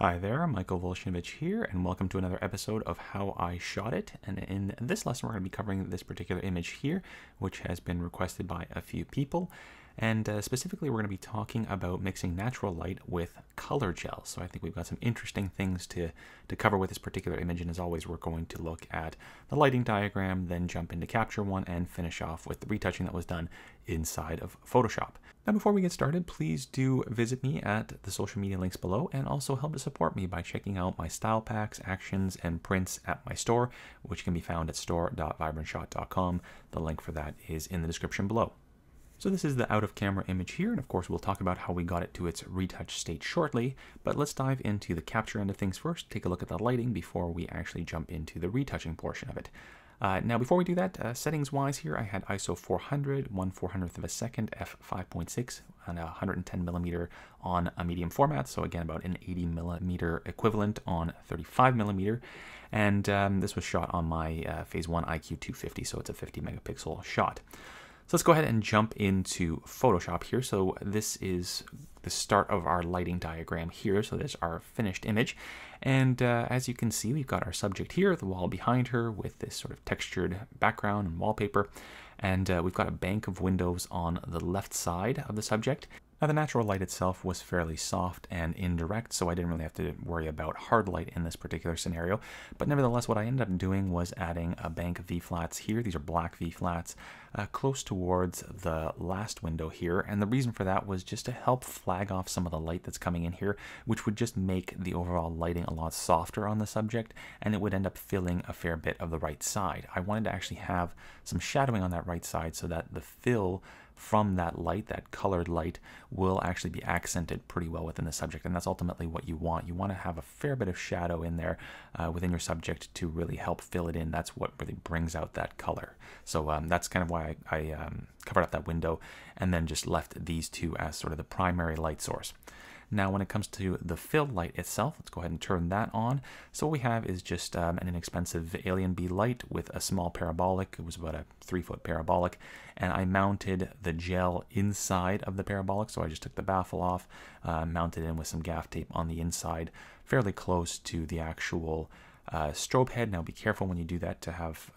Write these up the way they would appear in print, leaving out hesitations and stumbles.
Hi there, Michael Woloszynowicz here, and welcome to another episode of How I Shot It. And in this lesson, we're going to be covering this particular image here, which has been requested by a few people. And specifically, we're going to be talking about mixing natural light with color gel. So I think we've got some interesting things to cover with this particular image. And as always, we're going to look at the lighting diagram, then jump into Capture One, and finish off with the retouching that was done inside of Photoshop. Now, before we get started, please do visit me at the social media links below, and also help to support me by checking out my style packs, actions, and prints at my store, which can be found at store.vibrantshot.com. The link for that is in the description below. So this is the out-of-camera image here, and of course we'll talk about how we got it to its retouch state shortly, but let's dive into the capture end of things first, take a look at the lighting before we actually jump into the retouching portion of it. Now before we do that, settings-wise here I had ISO 400, 1/400th of a second, f5.6, and 110mm on a medium format, so again about an 80mm equivalent on 35mm, and this was shot on my Phase One IQ250, so it's a 50 megapixel shot. So let's go ahead and jump into Photoshop here. So this is the start of our lighting diagram here. So there's our finished image. And as you can see, we've got our subject here, the wall behind her with this sort of textured background and wallpaper. And we've got a bank of windows on the left side of the subject. Now the natural light itself was fairly soft and indirect, so I didn't really have to worry about hard light in this particular scenario. But nevertheless, what I ended up doing was adding a bank of V-flats here. These are black V-flats, close towards the last window here. And the reason for that was just to help flag off some of the light that's coming in here, which would just make the overall lighting a lot softer on the subject, and it would end up filling a fair bit of the right side. I wanted to actually have some shadowing on that right side so that the fill from that light, that colored light, will actually be accented pretty well within the subject, and that's ultimately what you want. You want to have a fair bit of shadow in there within your subject to really help fill it in. That's what really brings out that color. So that's kind of why I covered up that window and then just left these two as sort of the primary light source. Now when it comes to the fill light itself, let's go ahead and turn that on. So what we have is just an inexpensive Alien Bee light with a small parabolic. It was about a 3-foot parabolic, and I mounted the gel inside of the parabolic. So I just took the baffle off, mounted in with some gaff tape on the inside, fairly close to the actual strobe head. Now be careful when you do that to have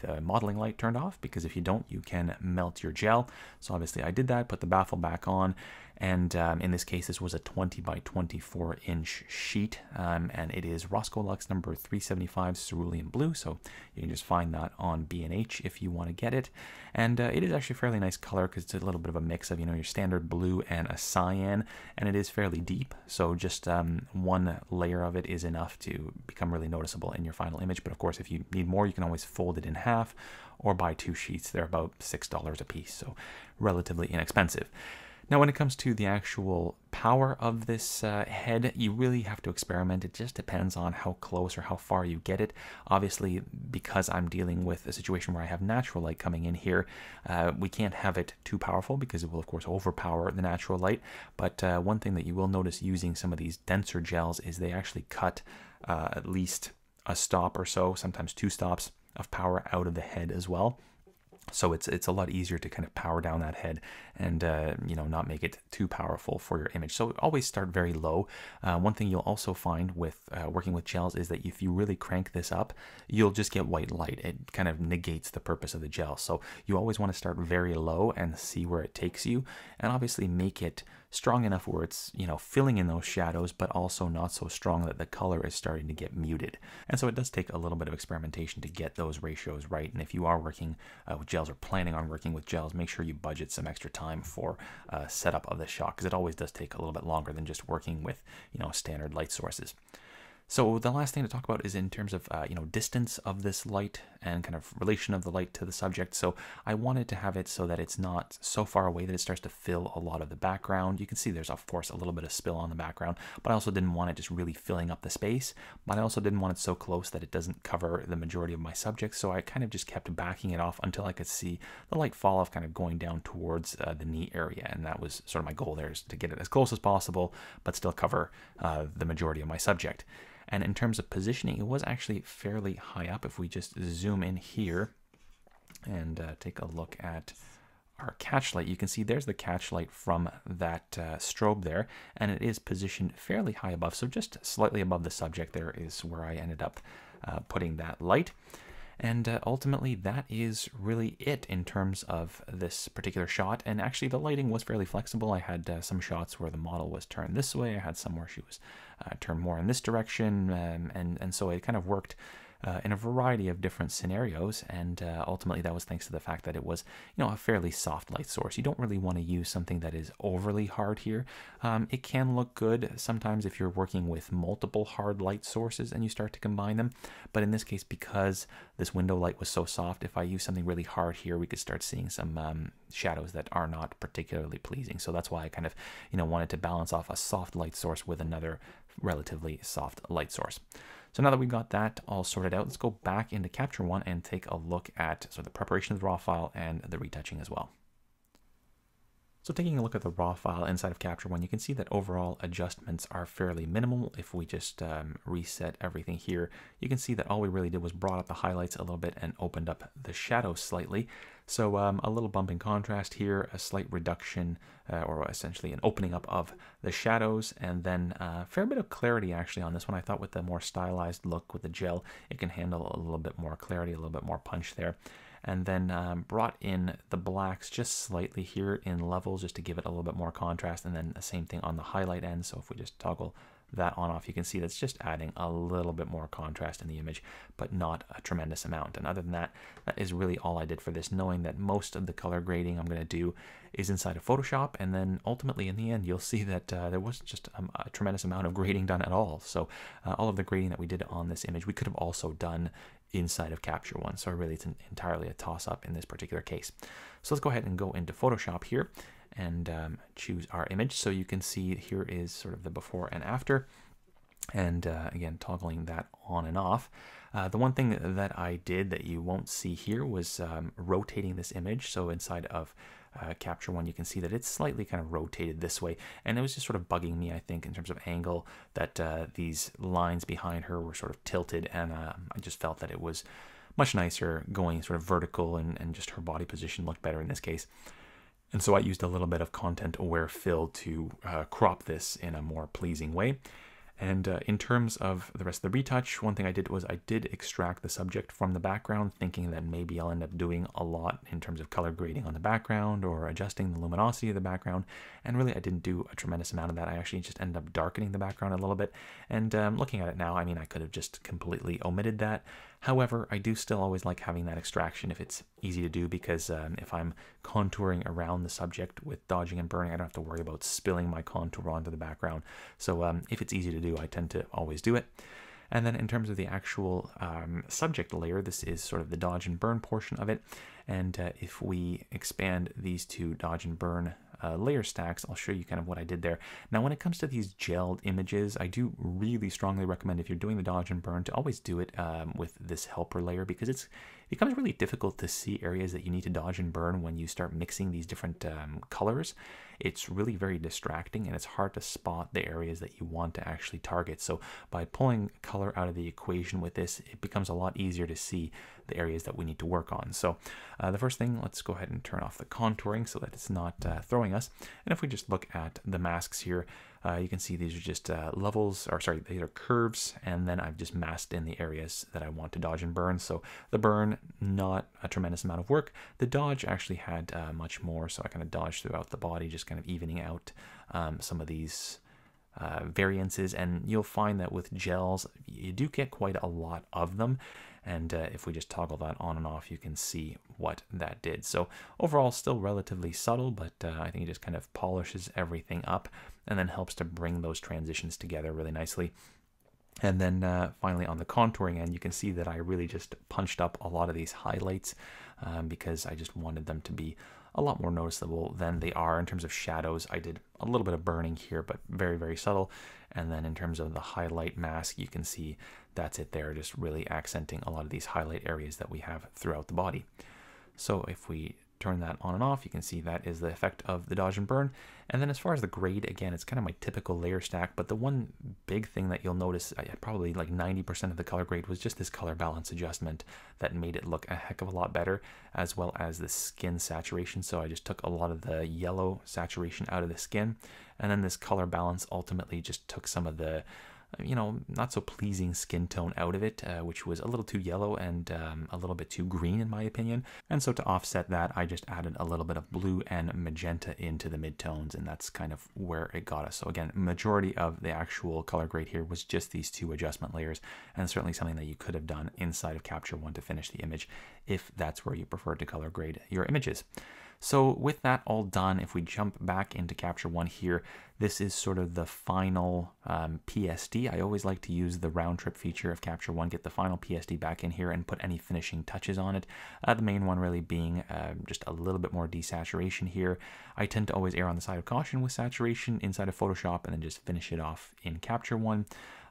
the modeling light turned off, because if you don't, you can melt your gel. So obviously I did that, put the baffle back on, and in this case this was a 20 by 24 inch sheet, and it is Rosco Lux number 375 cerulean blue, so you can just find that on B&H if you want to get it. And it is actually a fairly nice color, because it's a little bit of a mix of, you know, your standard blue and a cyan, and it is fairly deep, so just one layer of it is enough to become really noticeable in your final image. But of course, if you need more, you can always fold it in half or buy two sheets. They're about $6 a piece, so relatively inexpensive. Now when it comes to the actual power of this head, you really have to experiment. It just depends on how close or how far you get it. Obviously, because I'm dealing with a situation where I have natural light coming in here, we can't have it too powerful, because it will of course overpower the natural light. But one thing that you will notice using some of these denser gels is they actually cut at least a stop or so, sometimes two stops of power out of the head as well. So it's a lot easier to kind of power down that head and you know, not make it too powerful for your image. So always start very low. One thing you'll also find with working with gels is that if you really crank this up, you'll just get white light. It kind of negates the purpose of the gel. So you always want to start very low and see where it takes you, and obviously make it strong enough where it's, you know, filling in those shadows, but also not so strong that the color is starting to get muted. And so it does take a little bit of experimentation to get those ratios right. And if you are working with gels or planning on working with gels, make sure you budget some extra time for setup of the shot, because it always does take a little bit longer than just working with, you know, standard light sources. So the last thing to talk about is in terms of you know, distance of this light and kind of relation of the light to the subject. So I wanted to have it so that it's not so far away that it starts to fill a lot of the background. You can see there's of course a little bit of spill on the background, but I also didn't want it just really filling up the space. But I also didn't want it so close that it doesn't cover the majority of my subject. So I kind of just kept backing it off until I could see the light fall off, kind of going down towards the knee area. And that was sort of my goal there, is to get it as close as possible, but still cover the majority of my subject. And in terms of positioning, it was actually fairly high up. If we just zoom in here and take a look at our catch light. You can see there's the catch light from that strobe there, and it is positioned fairly high above, so just slightly above the subject there is where I ended up putting that light. And ultimately, that is really it in terms of this particular shot. And actually, the lighting was fairly flexible. I had some shots where the model was turned this way. I had some where she was turned more in this direction. And so it kind of worked in a variety of different scenarios. And ultimately, that was thanks to the fact that it was, you know, a fairly soft light source. You don't really want to use something that is overly hard here. It can look good sometimes if you're working with multiple hard light sources and you start to combine them. But in this case, because this window light was so soft, if I use something really hard here, we could start seeing some shadows that are not particularly pleasing. So that's why I kind of, you know, wanted to balance off a soft light source with another relatively soft light source. So now that we've got that all sorted out, let's go back into Capture One and take a look at the preparation of the raw file and the retouching as well. So taking a look at the raw file inside of Capture One, you can see that overall adjustments are fairly minimal. If we just reset everything here, you can see that all we really did was brought up the highlights a little bit and opened up the shadows slightly. So a little bump in contrast here, a slight reduction or essentially an opening up of the shadows, and then a fair bit of clarity actually on this one. I thought with the more stylized look with the gel, it can handle a little bit more clarity, a little bit more punch there. And then brought in the blacks just slightly here in levels just to give it a little bit more contrast, and then the same thing on the highlight end. So if we just toggle that on off, you can see that's just adding a little bit more contrast in the image, but not a tremendous amount. And other than that, that is really all I did for this, knowing that most of the color grading I'm going to do is inside of Photoshop. And then ultimately in the end, you'll see that there wasn't just a tremendous amount of grading done at all. So all of the grading that we did on this image, we could have also done inside of Capture One. So really it's entirely a toss-up in this particular case. So let's go ahead and go into Photoshop here and choose our image. So you can see here is sort of the before and after, and again, toggling that on and off. The one thing that I did that you won't see here was rotating this image. So inside of Capture One, you can see that it's slightly kind of rotated this way, and it was just sort of bugging me, I think, in terms of angle, that these lines behind her were sort of tilted, and I just felt that it was much nicer going sort of vertical, and just her body position looked better in this case. And so I used a little bit of content-aware fill to crop this in a more pleasing way. And in terms of the rest of the retouch, one thing I did was I did extract the subject from the background, thinking that maybe I'll end up doing a lot in terms of color grading on the background or adjusting the luminosity of the background. And really, I didn't do a tremendous amount of that. I actually just ended up darkening the background a little bit. And looking at it now, I mean, I could have just completely omitted that. However, I do still always like having that extraction if it's easy to do, because if I'm contouring around the subject with dodging and burning, I don't have to worry about spilling my contour onto the background. So if it's easy to do, I tend to always do it. And then in terms of the actual subject layer, this is sort of the dodge and burn portion of it. And if we expand these two dodge and burn layer stacks, I'll show you kind of what I did there. Now, when it comes to these gelled images, I do really strongly recommend, if you're doing the dodge and burn, to always do it with this helper layer, because it becomes really difficult to see areas that you need to dodge and burn when you start mixing these different colors. It's really very distracting, and it's hard to spot the areas that you want to actually target. So by pulling color out of the equation with this, it becomes a lot easier to see the areas that we need to work on. So the first thing, let's go ahead and turn off the contouring so that it's not throwing us. And if we just look at the masks here, you can see these are just levels, or sorry, these are curves, and then I've just masked in the areas that I want to dodge and burn. So the burn, not a tremendous amount of work. The dodge actually had much more, so I kind of dodged throughout the body, just kind of evening out some of these variances. And you'll find that with gels, you do get quite a lot of them. And if we just toggle that on and off, you can see what that did. So overall, still relatively subtle, but I think it just kind of polishes everything up and then helps to bring those transitions together really nicely. And then finally, on the contouring end, you can see that I really just punched up a lot of these highlights because I just wanted them to be a lot more noticeable than they are. In terms of shadows, I did a little bit of burning here, but very, very subtle. And then in terms of the highlight mask, you can see that's it there, just really accenting a lot of these highlight areas that we have throughout the body. So if we turn that on and off. You can see that is the effect of the dodge and burn. And then as far as the grade, again, it's kind of my typical layer stack, but the one big thing that you'll notice, probably like 90% of the color grade was just this color balance adjustment that made it look a heck of a lot better, as well as the skin saturation. So I just took a lot of the yellow saturation out of the skin. And then this color balance ultimately just took some of the, you know, not so pleasing skin tone out of it, which was a little too yellow and a little bit too green in my opinion. And so to offset that, I just added a little bit of blue and magenta into the midtones, and that's kind of where it got us. So again, majority of the actual color grade here was just these two adjustment layers, and certainly something that you could have done inside of Capture One to finish the image if that's where you preferred to color grade your images. So with that all done, if we jump back into Capture One here, this is sort of the final PSD. I always like to use the round trip feature of Capture One, get the final PSD back in here and put any finishing touches on it. The main one really being just a little bit more desaturation here. I tend to always err on the side of caution with saturation inside of Photoshop and then just finish it off in Capture One.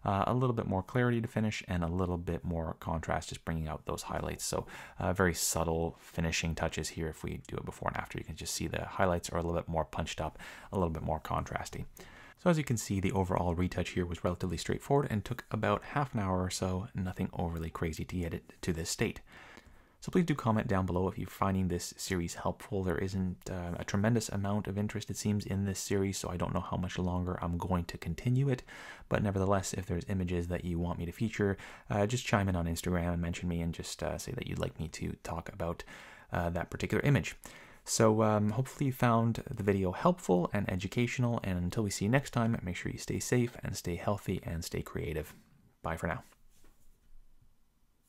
A little bit more clarity to finish and a little bit more contrast, just bringing out those highlights. So very subtle finishing touches here. If we do it before and after, you can just see the highlights are a little bit more punched up, a little bit more contrasty. So as you can see, the overall retouch here was relatively straightforward and took about half an hour or so, nothing overly crazy to get it to this state. So please do comment down below if you're finding this series helpful. There isn't a tremendous amount of interest, it seems, in this series, so I don't know how much longer I'm going to continue it. But nevertheless, if there's images that you want me to feature, just chime in on Instagram and mention me and just say that you'd like me to talk about that particular image. So hopefully you found the video helpful and educational, and until we see you next time, make sure you stay safe and stay healthy and stay creative. Bye for now.